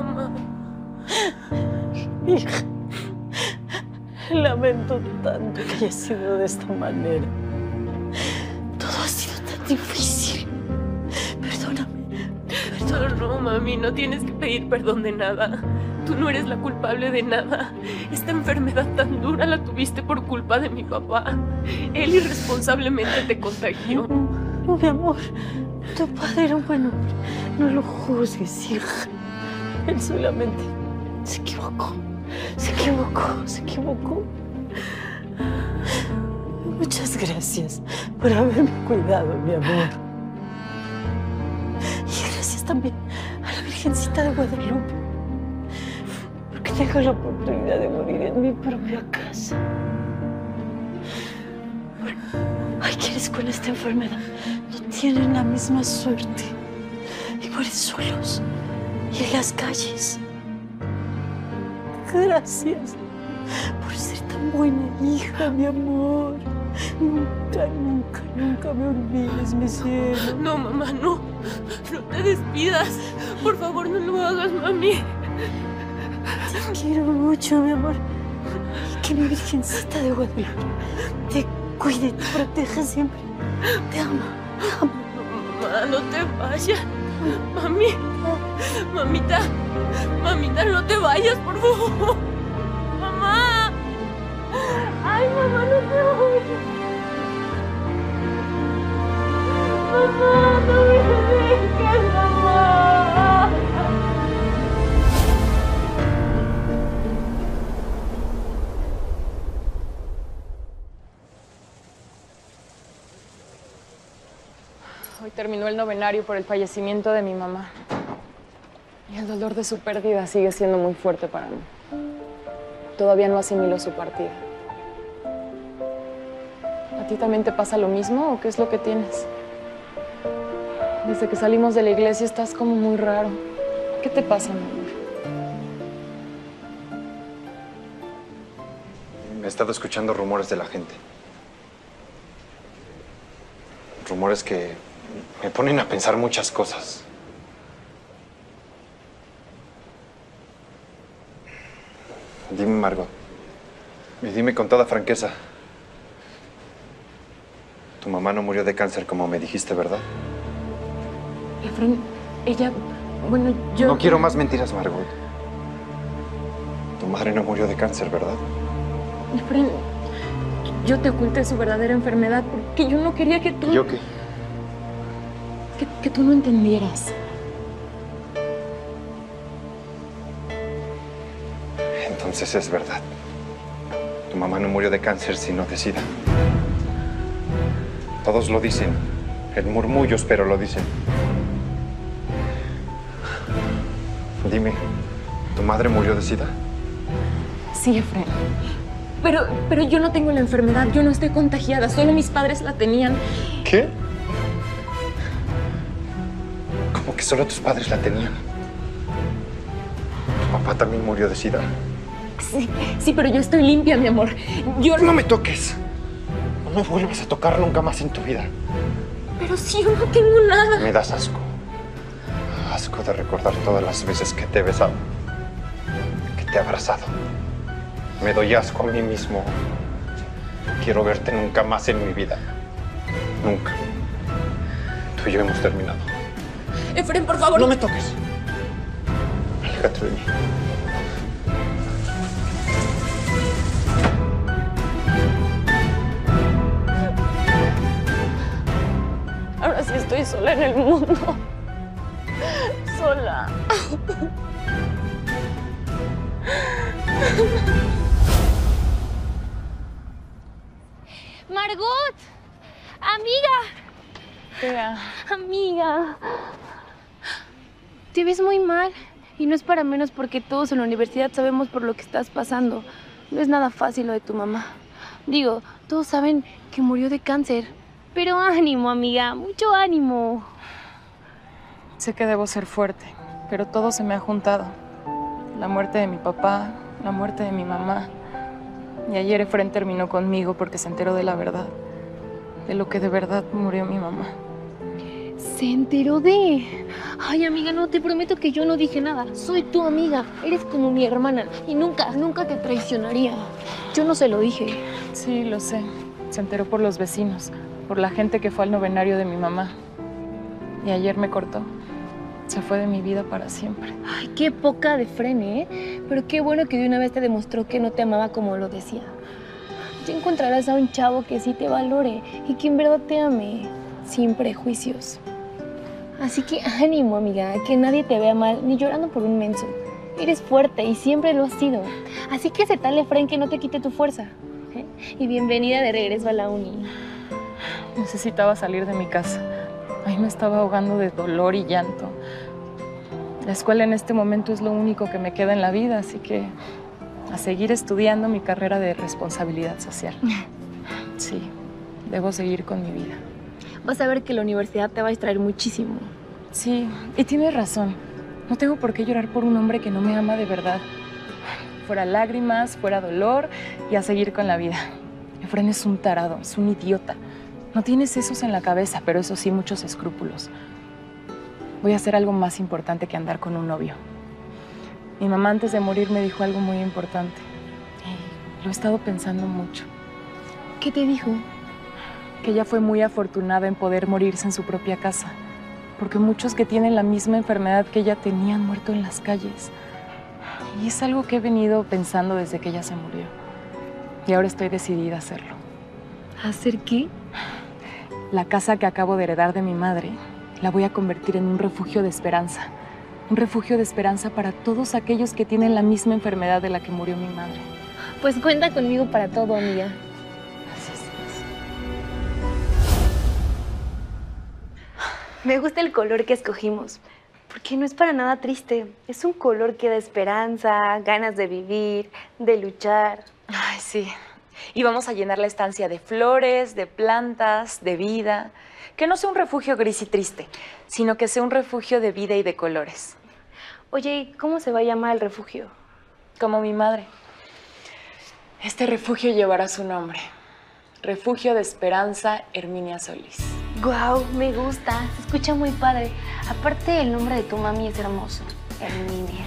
mamá. Hija, lamento tanto que haya sido de esta manera. Todo ha sido tan difícil. Perdóname. Perdón, no, mami, no tienes que pedir perdón de nada. Tú no eres la culpable de nada. Esta enfermedad tan dura la tuviste por culpa de mi papá. Él irresponsablemente te contagió. No, mi amor, tu padre era un buen hombre. No lo juzgues, hija. Él solamente se equivocó. Se equivocó. Muchas gracias por haberme cuidado, mi amor. Y gracias también a la Virgencita de Guadalupe, porque tengo la oportunidad de morir en mi propia casa. Bueno, hay quienes con esta enfermedad no tienen la misma suerte y mueren solos y en las calles. Gracias por ser tan buena hija, mi amor. Nunca me olvides, mi cielo. No, mamá, no. No te despidas. Por favor, no lo hagas, mami. Te quiero mucho, mi amor. Y que mi Virgencita de Guadalupe te cuide, te proteja siempre. Te amo, te amo. Mamá, no te vayas. Mami, mamita, no te vayas, por favor. Mamá. Ay, mamá, no te vayas. Mamá, no me dejes, mamá. Hoy terminó el novenario por el fallecimiento de mi mamá. Y el dolor de su pérdida sigue siendo muy fuerte para mí. Todavía no asimilo su partida. ¿A ti también te pasa lo mismo o qué es lo que tienes? Desde que salimos de la iglesia estás como muy raro. ¿Qué te pasa, mi amor? Me he estado escuchando rumores de la gente. Rumores que me ponen a pensar muchas cosas. Dime, Margot, y dime con toda franqueza. Tu mamá no murió de cáncer como me dijiste, ¿verdad? Efrén, ella... bueno, yo... No quiero más mentiras, Margot. Tu madre no murió de cáncer, ¿verdad? Efrén, yo te oculté su verdadera enfermedad porque yo no quería que tú... ¿Yo qué? Que tú no entendieras. Entonces es verdad. Tu mamá no murió de cáncer, sino de sida. Todos lo dicen. En murmullos, pero lo dicen. Dime, ¿tu madre murió de sida? Sí, Efrén. Pero yo no tengo la enfermedad. Yo no estoy contagiada. Solo mis padres la tenían. ¿Qué? ¿Cómo que solo tus padres la tenían? ¿Tu papá también murió de sida? Sí, pero yo estoy limpia, mi amor. Yo... ¡No me toques! No me vuelvas a tocar nunca más en tu vida. Pero si yo no tengo nada. Me das asco. Asco de recordar todas las veces que te he besado. Que te he abrazado. Me doy asco a mí mismo. No quiero verte nunca más en mi vida. Nunca. Tú y yo hemos terminado. Efrén, por favor. No me toques. Aléjate de mí. Ahora sí estoy sola en el mundo. Sola. Margot, amiga. Tea. Amiga. Te ves muy mal. Y no es para menos porque todos en la universidad sabemos por lo que estás pasando. No es nada fácil lo de tu mamá. Digo, todos saben que murió de cáncer. Pero ánimo, amiga. Mucho ánimo. Sé que debo ser fuerte, pero todo se me ha juntado. La muerte de mi papá, la muerte de mi mamá. Y ayer Efrén terminó conmigo porque se enteró de la verdad. De lo que de verdad murió mi mamá. Se enteró de... Ay, amiga, no, te prometo que yo no dije nada. Soy tu amiga, eres como mi hermana y nunca te traicionaría. Yo no se lo dije. Sí, lo sé. Se enteró por los vecinos, por la gente que fue al novenario de mi mamá. Y ayer me cortó. Se fue de mi vida para siempre. Ay, qué poca de Efrén, ¿eh? Pero qué bueno que de una vez te demostró que no te amaba como lo decía. Ya encontrarás a un chavo que sí te valore y que en verdad te ame, sin prejuicios. Así que ánimo, amiga, que nadie te vea mal ni llorando por un menso. Eres fuerte y siempre lo has sido. Así que acéptale, Efrén, que no te quite tu fuerza. ¿Eh? Y bienvenida de regreso a la uni. Necesitaba salir de mi casa. Ahí me estaba ahogando de dolor y llanto. La escuela en este momento es lo único que me queda en la vida, así que a seguir estudiando mi carrera de responsabilidad social. Sí, debo seguir con mi vida. Vas a ver que la universidad te va a distraer muchísimo. Sí, y tienes razón. No tengo por qué llorar por un hombre que no me ama de verdad. Fuera lágrimas, fuera dolor y a seguir con la vida. Efrén es un tarado, es un idiota. No tiene sesos en la cabeza, pero eso sí, muchos escrúpulos. Voy a hacer algo más importante que andar con un novio. Mi mamá antes de morir me dijo algo muy importante. Y lo he estado pensando mucho. ¿Qué te dijo? Que ella fue muy afortunada en poder morirse en su propia casa. Porque muchos que tienen la misma enfermedad que ella tenía han muerto en las calles. Y es algo que he venido pensando desde que ella se murió. Y ahora estoy decidida a hacerlo. ¿A hacer qué? La casa que acabo de heredar de mi madre la voy a convertir en un refugio de esperanza. Un refugio de esperanza para todos aquellos que tienen la misma enfermedad de la que murió mi madre. Pues cuenta conmigo para todo, amiga. Así es. Me gusta el color que escogimos, porque no es para nada triste. Es un color que da esperanza, ganas de vivir, de luchar. Ay, sí. Y vamos a llenar la estancia de flores, de plantas, de vida. Que no sea un refugio gris y triste, sino que sea un refugio de vida y de colores. Oye, ¿cómo se va a llamar el refugio? Como mi madre. Este refugio llevará su nombre. Refugio de Esperanza Herminia Solís. ¡Guau! Me gusta. Se escucha muy padre. Aparte, el nombre de tu mami es hermoso. Herminia.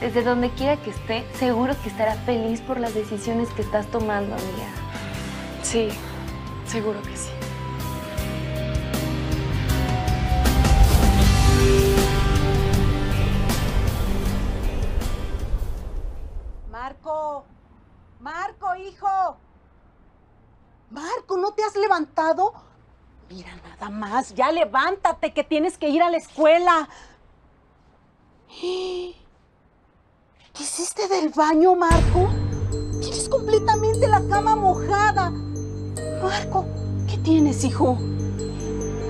Desde donde quiera que esté, seguro que estará feliz por las decisiones que estás tomando, amiga. Sí, seguro que sí. Marco, Marco, hijo. Marco, ¿no te has levantado? Mira, nada más, ya levántate que tienes que ir a la escuela. ¿Qué hiciste del baño, Marco? Tienes completamente la cama mojada. Marco, ¿qué tienes, hijo?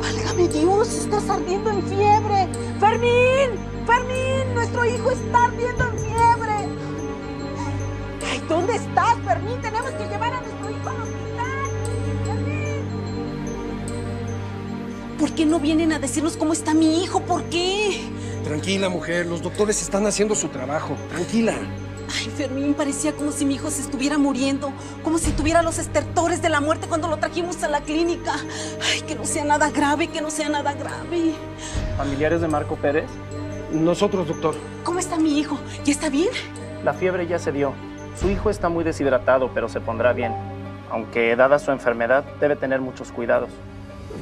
¡Válgame Dios! ¡Estás ardiendo en fiebre! ¡Fermín! ¡Fermín! ¡Nuestro hijo está ardiendo en fiebre! Ay, ¿dónde estás, Fermín? ¡Tenemos que llevar a nuestro hijo al hospital! ¡Fermín! ¿Por qué no vienen a decirnos cómo está mi hijo? ¿Por qué? Tranquila, mujer. Los doctores están haciendo su trabajo. Tranquila. Ay, Fermín, parecía como si mi hijo se estuviera muriendo. Como si tuviera los estertores de la muerte cuando lo trajimos a la clínica. Ay, que no sea nada grave, que no sea nada grave. ¿Familiares de Marco Pérez? Nosotros, doctor. ¿Cómo está mi hijo? ¿Ya está bien? La fiebre ya se dio. Su hijo está muy deshidratado, pero se pondrá bien. Aunque, dada su enfermedad, debe tener muchos cuidados.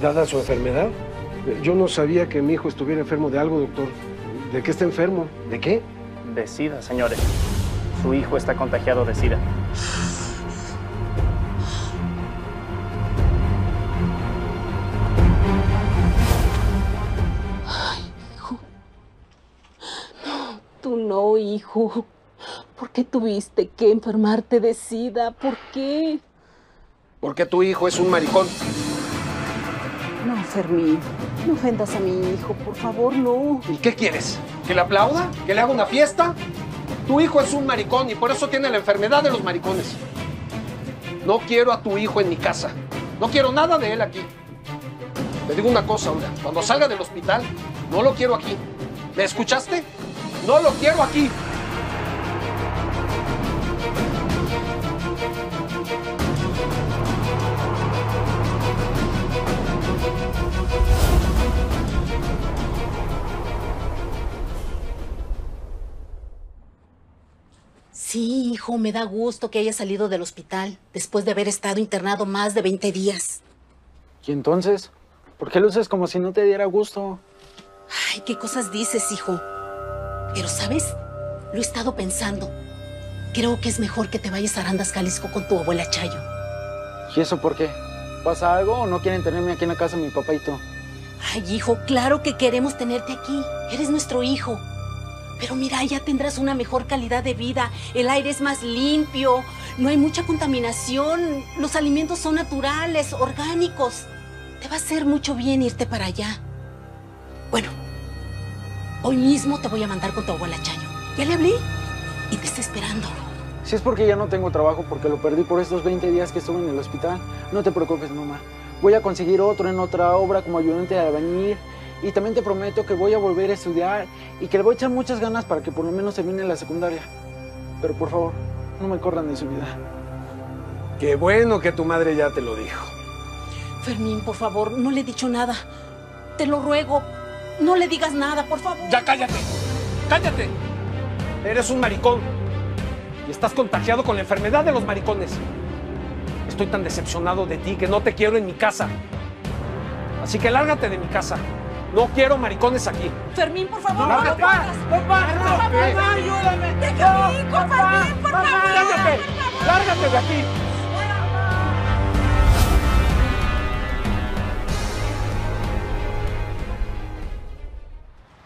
¿Dada su enfermedad? Yo no sabía que mi hijo estuviera enfermo de algo, doctor. ¿De qué está enfermo? ¿De qué? De SIDA, señores. Su hijo está contagiado de SIDA. Ay, hijo. No, tú no, hijo. ¿Por qué tuviste que enfermarte de SIDA? ¿Por qué? Porque tu hijo es un maricón. No, Fermín, no ofendas a mi hijo, por favor, no. ¿Y qué quieres? ¿Que le aplauda? ¿Que le haga una fiesta? Tu hijo es un maricón y por eso tiene la enfermedad de los maricones. No quiero a tu hijo en mi casa. No quiero nada de él aquí. Te digo una cosa, Olga. Cuando salga del hospital, no lo quiero aquí. ¿Me escuchaste? No lo quiero aquí. Sí, hijo, me da gusto que haya salido del hospital después de haber estado internado más de 20 días. ¿Y entonces? ¿Por qué luces como si no te diera gusto? Ay, qué cosas dices, hijo. Pero, ¿sabes? Lo he estado pensando. Creo que es mejor que te vayas a Arandas, Jalisco, con tu abuela Chayo. ¿Y eso por qué? ¿Pasa algo o no quieren tenerme aquí en la casa mi papá y tú? Ay, hijo, claro que queremos tenerte aquí. Eres nuestro hijo. Pero mira, ya tendrás una mejor calidad de vida. El aire es más limpio. No hay mucha contaminación. Los alimentos son naturales, orgánicos. Te va a hacer mucho bien irte para allá. Bueno, hoy mismo te voy a mandar con tu abuela Chayo. Ya le hablé y te está esperando. Si es porque ya no tengo trabajo, porque lo perdí por estos 20 días que estuve en el hospital, no te preocupes, mamá. Voy a conseguir otro en otra obra como ayudante de albañil. Y también te prometo que voy a volver a estudiar y que le voy a echar muchas ganas para que por lo menos termine la secundaria. Pero por favor, no me corran de su vida. Qué bueno que tu madre ya te lo dijo. Fermín, por favor, no le he dicho nada. Te lo ruego, no le digas nada, por favor. ¡Ya cállate! ¡Cállate! Eres un maricón y estás contagiado con la enfermedad de los maricones. Estoy tan decepcionado de ti que no te quiero en mi casa. Así que lárgate de mi casa. No quiero maricones aquí. Fermín, por favor, no lo hagas. ¡Papá! ¡Papá, ayúdame! ¡Déjame ir con Fermín, por favor! ¡Lárgate! ¡Lárgate de aquí!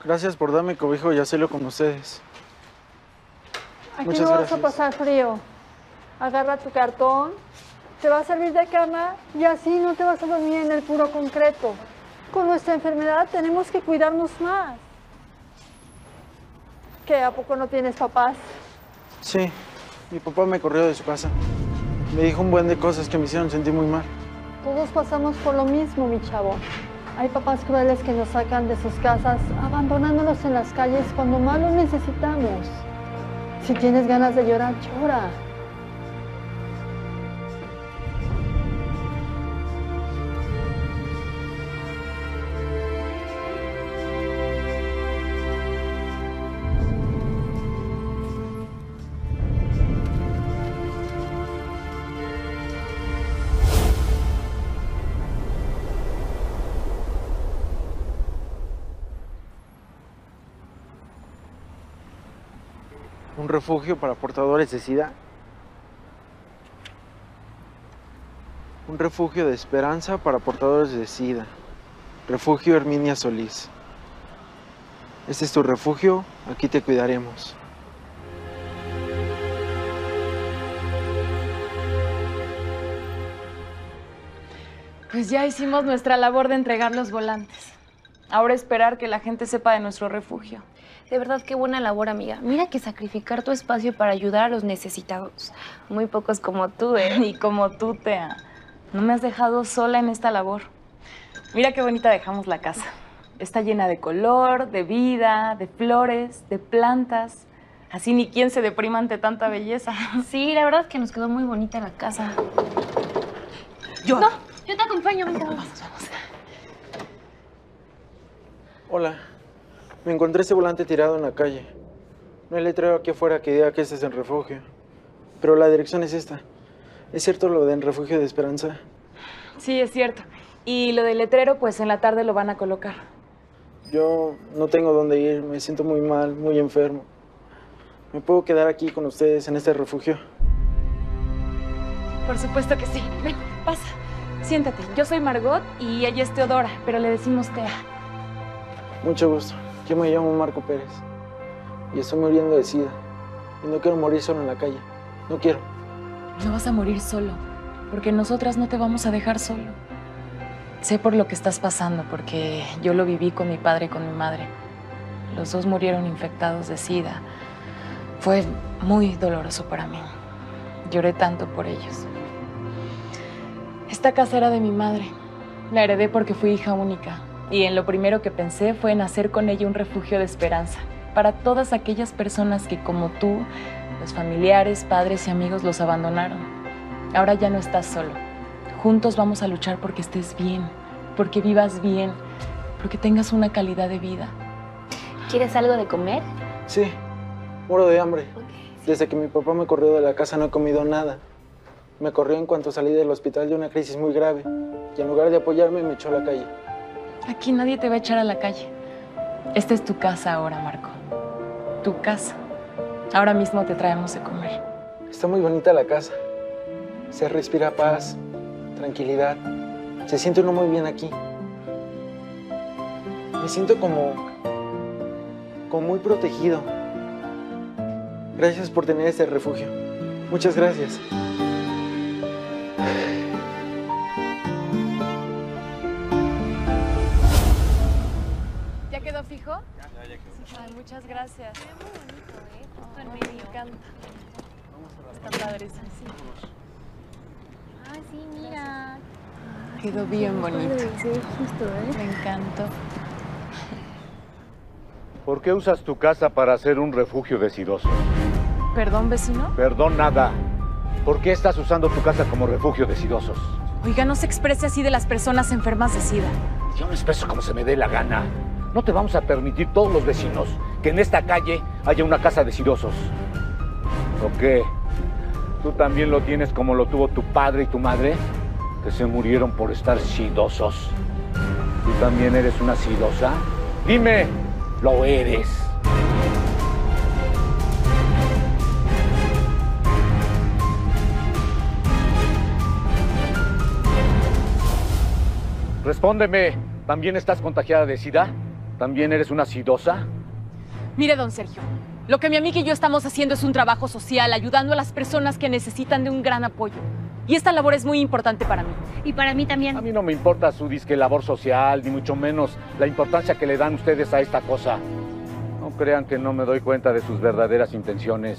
Gracias por darme cobijo y hacerlo con ustedes. Aquí muchas no vas gracias. A pasar frío. Agarra tu cartón, te va a servir de cama y así no te vas a dormir en el puro concreto. Con nuestra enfermedad tenemos que cuidarnos más. ¿Qué? ¿A poco no tienes papás? Sí, mi papá me corrió de su casa. Me dijo un buen de cosas que me hicieron sentir muy mal. Todos pasamos por lo mismo, mi chavo. Hay papás crueles que nos sacan de sus casas, abandonándonos en las calles cuando más lo necesitamos. Si tienes ganas de llorar, llora. ¿Un refugio para portadores de SIDA? Un refugio de esperanza para portadores de SIDA. Refugio Herminia Solís. Este es tu refugio, aquí te cuidaremos. Pues ya hicimos nuestra labor de entregar los volantes. Ahora esperar que la gente sepa de nuestro refugio. De verdad, qué buena labor, amiga. Mira que sacrificar tu espacio para ayudar a los necesitados. Muy pocos como tú, ¿eh? Y como tú, Tea. No me has dejado sola en esta labor. Mira qué bonita dejamos la casa. Está llena de color, de vida, de flores, de plantas. Así ni quien se deprima ante tanta belleza. Sí, la verdad es que nos quedó muy bonita la casa. Yo. No, yo te acompaño, amiga. Vamos. Hola. Me encontré ese volante tirado en la calle. No hay letrero aquí afuera que diga que este es el refugio. Pero la dirección es esta. ¿Es cierto lo del refugio de esperanza? Sí, es cierto. Y lo del letrero, pues en la tarde lo van a colocar. Yo no tengo dónde ir. Me siento muy mal, muy enfermo. ¿Me puedo quedar aquí con ustedes en este refugio? Por supuesto que sí. Ven, pasa. Siéntate. Yo soy Margot y ella es Teodora, pero le decimos Tea. Mucho gusto. Yo me llamo Marco Pérez y estoy muriendo de SIDA. Y no quiero morir solo en la calle. No quiero. No vas a morir solo, porque nosotras no te vamos a dejar solo. Sé por lo que estás pasando, porque yo lo viví con mi padre y con mi madre. Los dos murieron infectados de SIDA. Fue muy doloroso para mí. Lloré tanto por ellos. Esta casa era de mi madre. La heredé porque fui hija única. Y en lo primero que pensé fue en hacer con ella un refugio de esperanza para todas aquellas personas que, como tú, los familiares, padres y amigos los abandonaron. Ahora ya no estás solo. Juntos vamos a luchar porque estés bien, porque vivas bien, porque tengas una calidad de vida. ¿Quieres algo de comer? Sí, muero de hambre. Okay. Desde que mi papá me corrió de la casa no he comido nada. Me corrió en cuanto salí del hospital de una crisis muy grave y en lugar de apoyarme me echó a la calle. Aquí nadie te va a echar a la calle. Esta es tu casa ahora, Marco. Tu casa. Ahora mismo te traemos de comer. Está muy bonita la casa. Se respira paz, tranquilidad. Se siente uno muy bien aquí. Me siento como muy protegido. Gracias por tener este refugio. Muchas gracias. ¿Ya quedó fijo? Ya quedó. Ay, muchas gracias. Muy bonito, ¿eh? Me encanta. Está padre, sí. Ay, sí, mira. Quedó bien bonito. Sí, justo, ¿eh? Me encantó. ¿Por qué usas tu casa para hacer un refugio decidoso? ¿Perdón, vecino? Perdón, nada. ¿Por qué estás usando tu casa como refugio decidosos? Oiga, no se exprese así de las personas enfermas de SIDA. Yo me expreso como se me dé la gana. No te vamos a permitir, todos los vecinos, que en esta calle haya una casa decidosos. ¿O qué? ¿Tú también lo tienes como lo tuvo tu padre y tu madre? Que se murieron por estar sidosos. ¿Tú también eres una sidosa? ¡Dime! ¡Lo eres! Respóndeme, ¿también estás contagiada de SIDA? ¿También eres una sidosa? Mire, don Sergio, lo que mi amiga y yo estamos haciendo es un trabajo social, ayudando a las personas que necesitan de un gran apoyo. Y esta labor es muy importante para mí. Y para mí también. A mí no me importa su disque labor social, ni mucho menos la importancia que le dan ustedes a esta cosa. No crean que no me doy cuenta de sus verdaderas intenciones.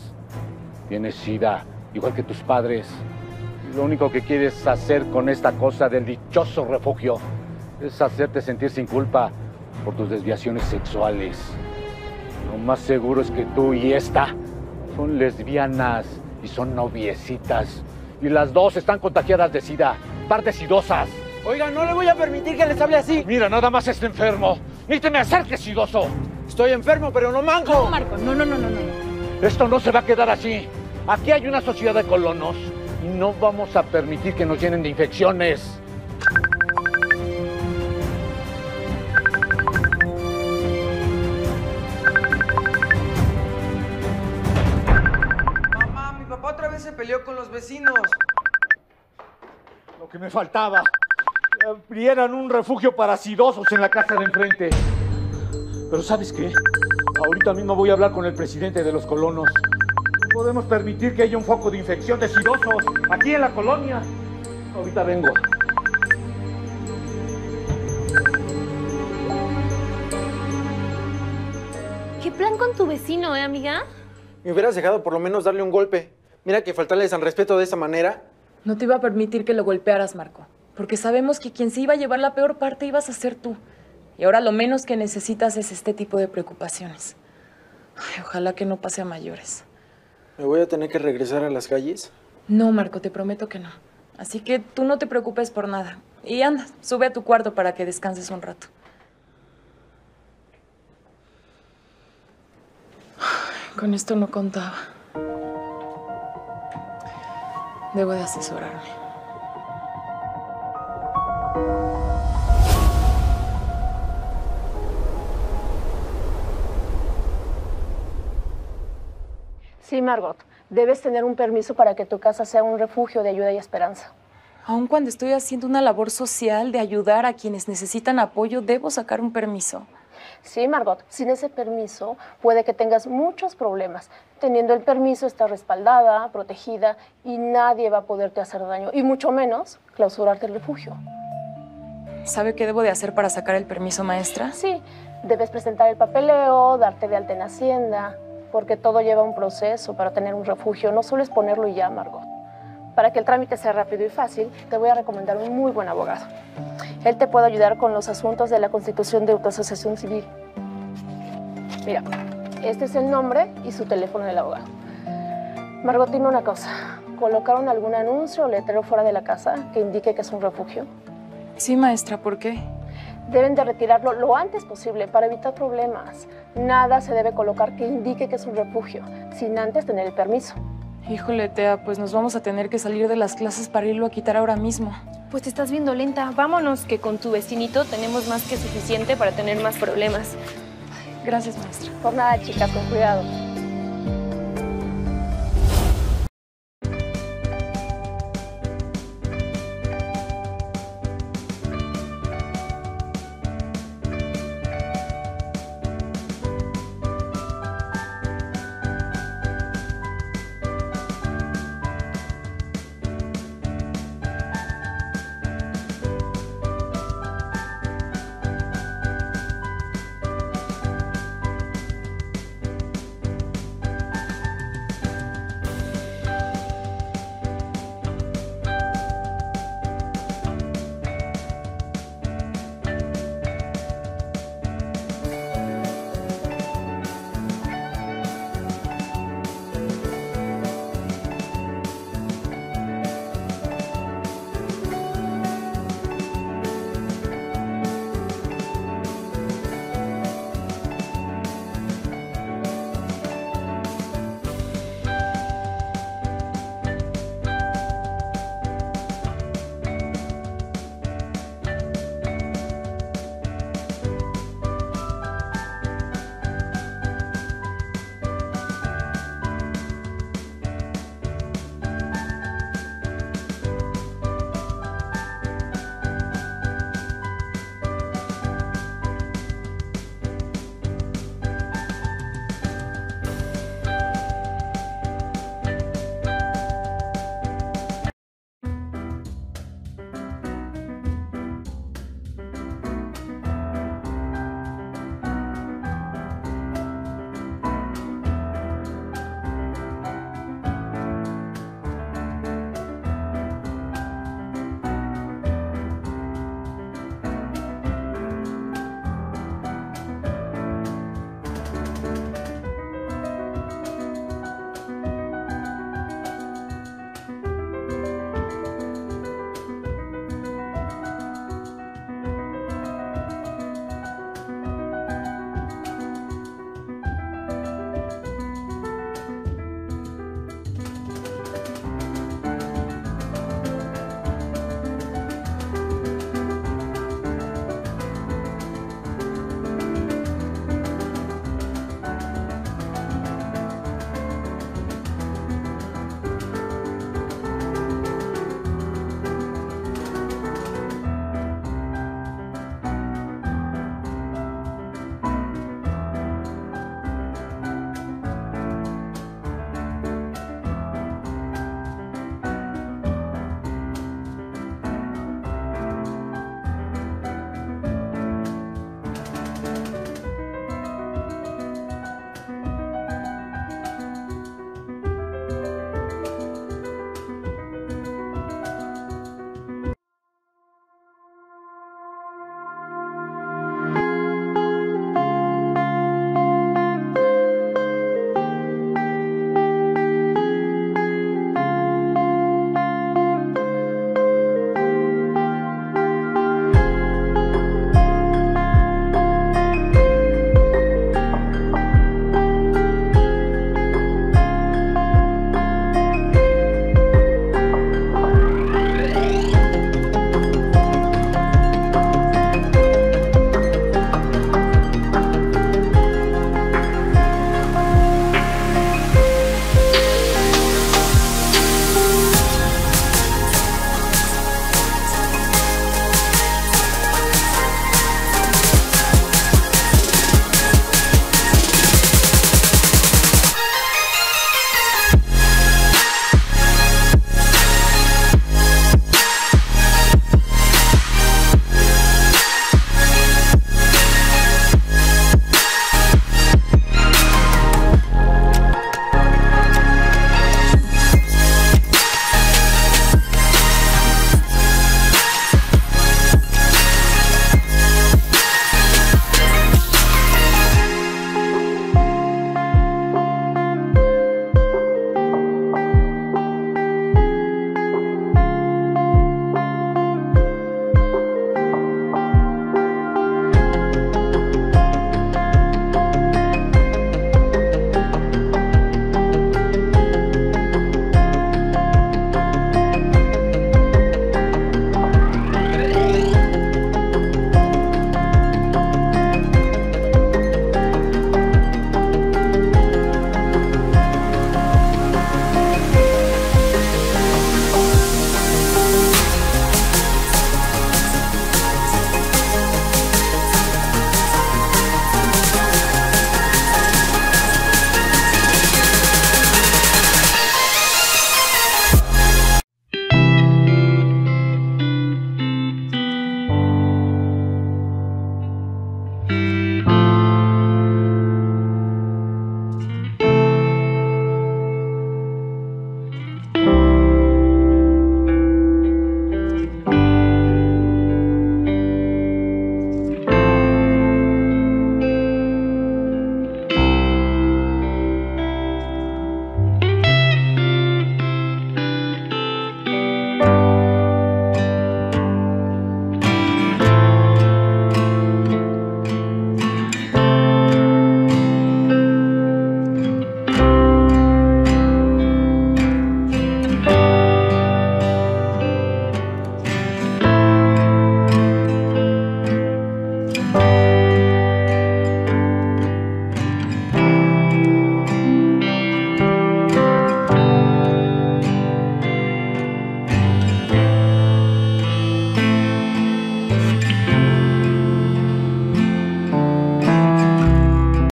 Tienes SIDA, igual que tus padres. Lo único que quieres hacer con esta cosa del dichoso refugio es hacerte sentir sin culpa por tus desviaciones sexuales. Lo más seguro es que tú y esta son lesbianas y son noviecitas. Y las dos están contagiadas de SIDA, par de sidosas. Oiga, no le voy a permitir que les hable así. Mira, nada más está enfermo. Ni te me acerques, sidoso. Estoy enfermo, pero no manco. No, Marco, no. Esto no se va a quedar así. Aquí hay una sociedad de colonos y no vamos a permitir que nos llenen de infecciones. Se peleó con los vecinos. Lo que me faltaba. Que abrieran un refugio para sidosos en la casa de enfrente. Pero ¿sabes qué? Ahorita mismo voy a hablar con el presidente de los colonos. No podemos permitir que haya un foco de infección de sidosos aquí en la colonia. Ahorita vengo. ¿Qué plan con tu vecino, amiga? Me hubieras dejado por lo menos darle un golpe. Mira que faltarles al respeto de esa manera. No te iba a permitir que lo golpearas, Marco. Porque sabemos que quien se iba a llevar la peor parte ibas a ser tú. Y ahora lo menos que necesitas es este tipo de preocupaciones. Ay, ojalá que no pase a mayores. ¿Me voy a tener que regresar a las calles? No, Marco, te prometo que no. Así que tú no te preocupes por nada. Y anda, sube a tu cuarto para que descanses un rato. Ay, con esto no contaba. Debo de asesorarme. Sí, Margot. Debes tener un permiso para que tu casa sea un refugio de ayuda y esperanza. Aun cuando estoy haciendo una labor social de ayudar a quienes necesitan apoyo, debo sacar un permiso. Sí, Margot, sin ese permiso puede que tengas muchos problemas. Teniendo el permiso estás respaldada, protegida y nadie va a poderte hacer daño. Y mucho menos clausurarte el refugio. ¿Sabe qué debo de hacer para sacar el permiso, maestra? Sí, debes presentar el papeleo, darte de alta en Hacienda, porque todo lleva un proceso para tener un refugio. No solo es ponerlo y ya, Margot. Para que el trámite sea rápido y fácil, te voy a recomendar un muy buen abogado. Él te puede ayudar con los asuntos de la Constitución de Autoasociación Civil. Mira, este es el nombre y su teléfono del abogado. Margot, dime una cosa. ¿Colocaron algún anuncio o letrero fuera de la casa que indique que es un refugio? Sí, maestra, ¿por qué? deben de retirarlo lo antes posible para evitar problemas. Nada se debe colocar que indique que es un refugio, sin antes tener el permiso. Híjole, Tea, pues nos vamos a tener que salir de las clases para irlo a quitar ahora mismo. Pues te estás viendo lenta. Vámonos, que con tu vecinito tenemos más que suficiente para tener más problemas. Gracias, maestra. Por nada, chicas, con cuidado.